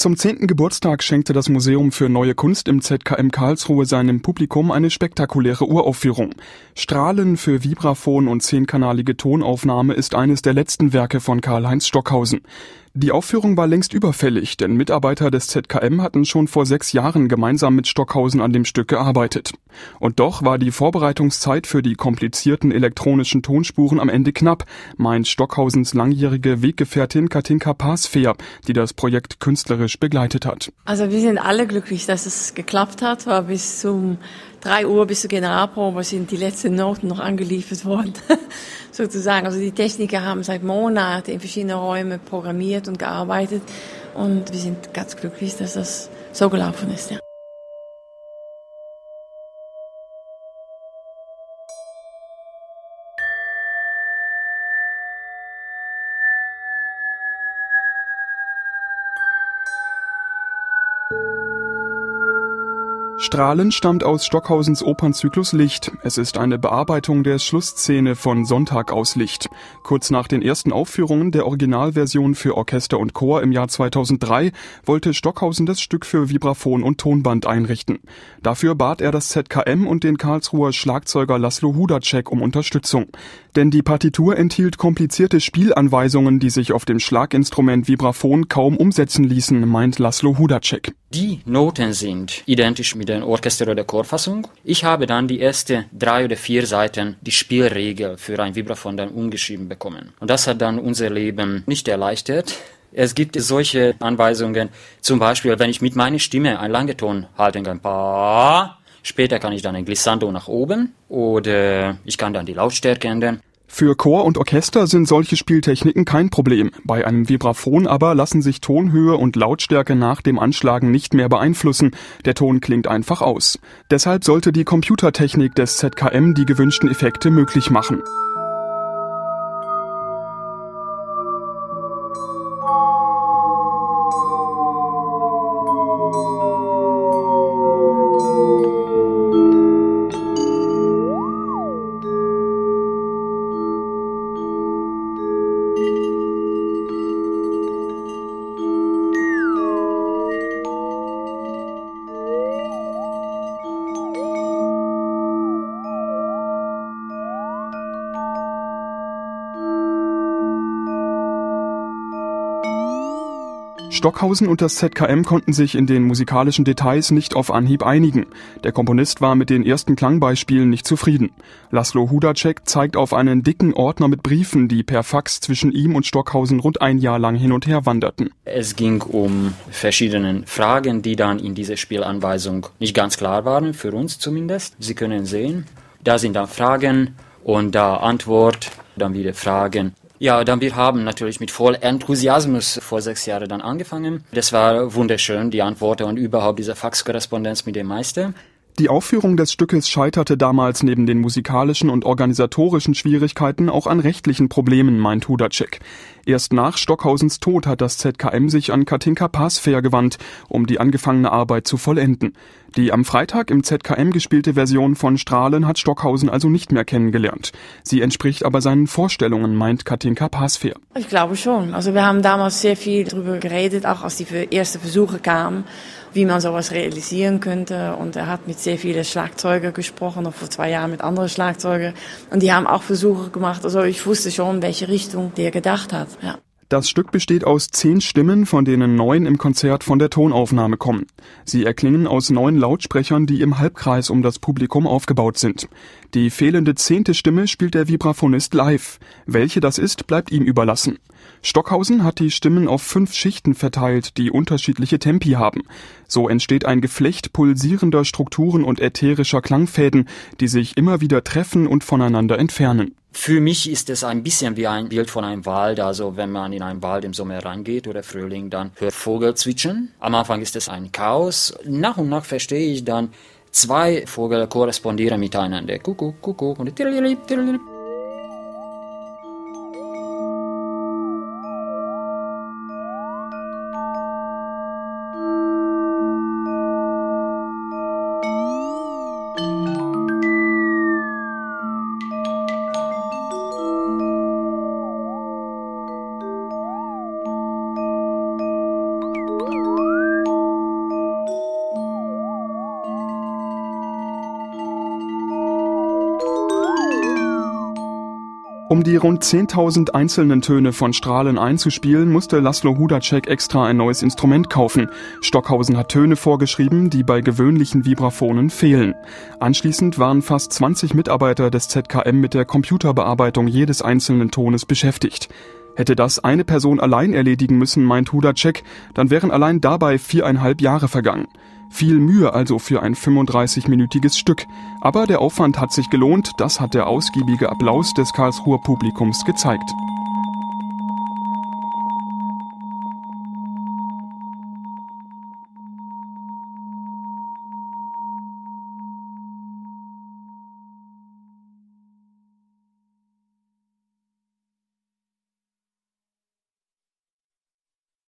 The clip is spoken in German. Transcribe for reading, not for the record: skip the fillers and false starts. Zum 10. Geburtstag schenkte das Museum für Neue Kunst im ZKM Karlsruhe seinem Publikum eine spektakuläre Uraufführung. Strahlen für Vibraphon und 10-kanalige Tonaufnahme ist eines der letzten Werke von Karlheinz Stockhausen. Die Aufführung war längst überfällig, denn Mitarbeiter des ZKM hatten schon vor 6 Jahren gemeinsam mit Stockhausen an dem Stück gearbeitet. Und doch war die Vorbereitungszeit für die komplizierten elektronischen Tonspuren am Ende knapp, meint Stockhausens langjährige Weggefährtin Katinka Pasveer, die das Projekt künstlerisch begleitet hat. Also wir sind alle glücklich, dass es geklappt hat, weil bis zum 3 Uhr bis zur Generalprobe sind die letzten Noten noch angeliefert worden, sozusagen. Also die Techniker haben seit Monaten in verschiedenen Räumen programmiert und gearbeitet und wir sind ganz glücklich, dass das so gelaufen ist. Ja. Strahlen stammt aus Stockhausens Opernzyklus Licht. Es ist eine Bearbeitung der Schlussszene von Sonntag aus Licht. Kurz nach den ersten Aufführungen der Originalversion für Orchester und Chor im Jahr 2003 wollte Stockhausen das Stück für Vibraphon und Tonband einrichten. Dafür bat er das ZKM und den Karlsruher Schlagzeuger Laszlo Hudacsek um Unterstützung. Denn die Partitur enthielt komplizierte Spielanweisungen, die sich auf dem Schlaginstrument Vibraphon kaum umsetzen ließen, meint Laszlo Hudacsek. Die Noten sind identisch mit der Orchester- oder Chorfassung. Ich habe dann die ersten 3 oder 4 Seiten die Spielregel für ein Vibraphon dann umgeschrieben bekommen. Und das hat dann unser Leben nicht erleichtert. Es gibt solche Anweisungen, zum Beispiel, wenn ich mit meiner Stimme einen langen Ton halten kann, pa, später kann ich dann ein Glissando nach oben oder ich kann dann die Lautstärke ändern. Für Chor und Orchester sind solche Spieltechniken kein Problem. Bei einem Vibraphon aber lassen sich Tonhöhe und Lautstärke nach dem Anschlagen nicht mehr beeinflussen. Der Ton klingt einfach aus. Deshalb sollte die Computertechnik des ZKM die gewünschten Effekte möglich machen. Stockhausen und das ZKM konnten sich in den musikalischen Details nicht auf Anhieb einigen. Der Komponist war mit den ersten Klangbeispielen nicht zufrieden. Laszlo Hudacsek zeigt auf einen dicken Ordner mit Briefen, die per Fax zwischen ihm und Stockhausen rund 1 Jahr lang hin und her wanderten. Es ging um verschiedene Fragen, die dann in dieser Spielanweisung nicht ganz klar waren, für uns zumindest. Sie können sehen, da sind dann Fragen und da Antwort, dann wieder Fragen. Ja, dann wir haben natürlich mit voll Enthusiasmus vor 6 Jahren dann angefangen. Das war wunderschön, die Antworten und überhaupt diese Faxkorrespondenz mit dem Meister. Die Aufführung des Stückes scheiterte damals neben den musikalischen und organisatorischen Schwierigkeiten auch an rechtlichen Problemen, meint Hudacsek. Erst nach Stockhausens Tod hat das ZKM sich an Katinka Pasveer gewandt, um die angefangene Arbeit zu vollenden. Die am Freitag im ZKM gespielte Version von Strahlen hat Stockhausen also nicht mehr kennengelernt. Sie entspricht aber seinen Vorstellungen, meint Katinka Pasveer. Ich glaube schon. Also wir haben damals sehr viel darüber geredet, auch als die ersten Versuche kamen, wie man sowas realisieren könnte. Und er hat mit sehr vielen Schlagzeugern gesprochen, noch vor 2 Jahren mit anderen Schlagzeugern. Und die haben auch Versuche gemacht. Also ich wusste schon, welche Richtung der gedacht hat. Ja. Das Stück besteht aus 10 Stimmen, von denen 9 im Konzert von der Tonaufnahme kommen. Sie erklingen aus 9 Lautsprechern, die im Halbkreis um das Publikum aufgebaut sind. Die fehlende 10. Stimme spielt der Vibraphonist live. Welche das ist, bleibt ihm überlassen. Stockhausen hat die Stimmen auf 5 Schichten verteilt, die unterschiedliche Tempi haben. So entsteht ein Geflecht pulsierender Strukturen und ätherischer Klangfäden, die sich immer wieder treffen und voneinander entfernen. Für mich ist es ein bisschen wie ein Bild von einem Wald, also wenn man in einen Wald im Sommer reingeht oder Frühling, dann hört Vogel zwitschern. Am Anfang ist es ein Chaos. Nach und nach verstehe ich dann, 2 Vögel korrespondieren miteinander. Kuckuck, Kuckuck und Tirlilip, Tirlilip. Um die rund 10.000 einzelnen Töne von Strahlen einzuspielen, musste Laszlo Hudacsek extra ein neues Instrument kaufen. Stockhausen hat Töne vorgeschrieben, die bei gewöhnlichen Vibraphonen fehlen. Anschließend waren fast 20 Mitarbeiter des ZKM mit der Computerbearbeitung jedes einzelnen Tones beschäftigt. Hätte das eine Person allein erledigen müssen, meint Hudacsek, dann wären allein dabei 4,5 Jahre vergangen. Viel Mühe also für ein 35-minütiges Stück. Aber der Aufwand hat sich gelohnt, das hat der ausgiebige Applaus des Karlsruher Publikums gezeigt.